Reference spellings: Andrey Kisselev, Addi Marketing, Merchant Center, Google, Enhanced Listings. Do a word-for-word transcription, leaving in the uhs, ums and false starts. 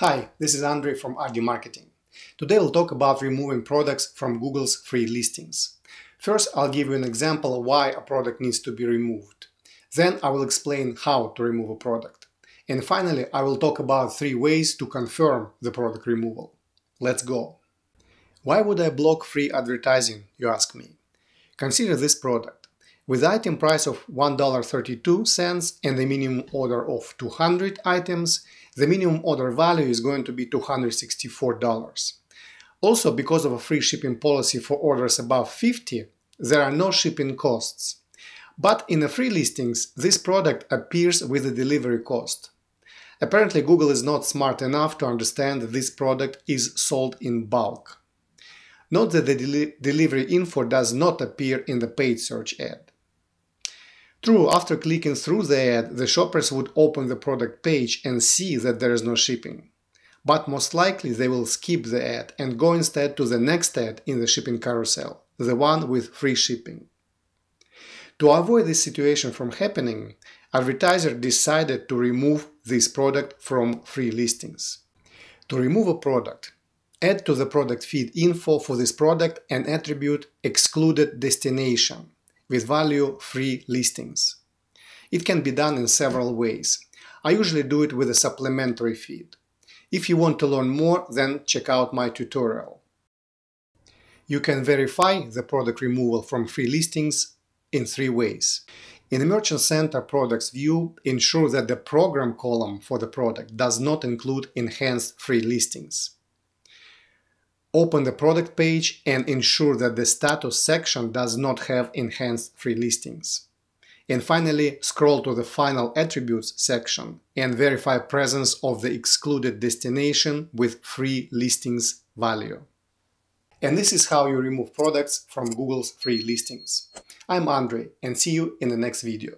Hi, this is Andrey from Addi Marketing. Today we'll talk about removing products from Google's free listings. First, I'll give you an example of why a product needs to be removed. Then I will explain how to remove a product. And finally, I will talk about three ways to confirm the product removal. Let's go. Why would I block free advertising, you ask me? Consider this product. With item price of one dollar thirty-two and the minimum order of two hundred items, the minimum order value is going to be two hundred sixty-four dollars. Also, because of a free shipping policy for orders above fifty, there are no shipping costs. But in the free listings, this product appears with a delivery cost. Apparently, Google is not smart enough to understand that this product is sold in bulk. Note that the deli- delivery info does not appear in the paid search ad. True, after clicking through the ad, the shoppers would open the product page and see that there is no shipping. But most likely they will skip the ad and go instead to the next ad in the shipping carousel, the one with free shipping. To avoid this situation from happening, advertiser decided to remove this product from free listings. To remove a product, add to the product feed info for this product an attribute excluded destination with value free listings. It can be done in several ways. I usually do it with a supplementary feed. If you want to learn more, then check out my tutorial. You can verify the product removal from free listings in three ways. In the Merchant Center products view, ensure that the program column for the product does not include enhanced free listings. Open the product page and ensure that the status section does not have enhanced free listings. And finally, scroll to the final attributes section and verify presence of the excluded destination with free listings value. And this is how you remove products from Google's free listings. I'm Andrey, and see you in the next video.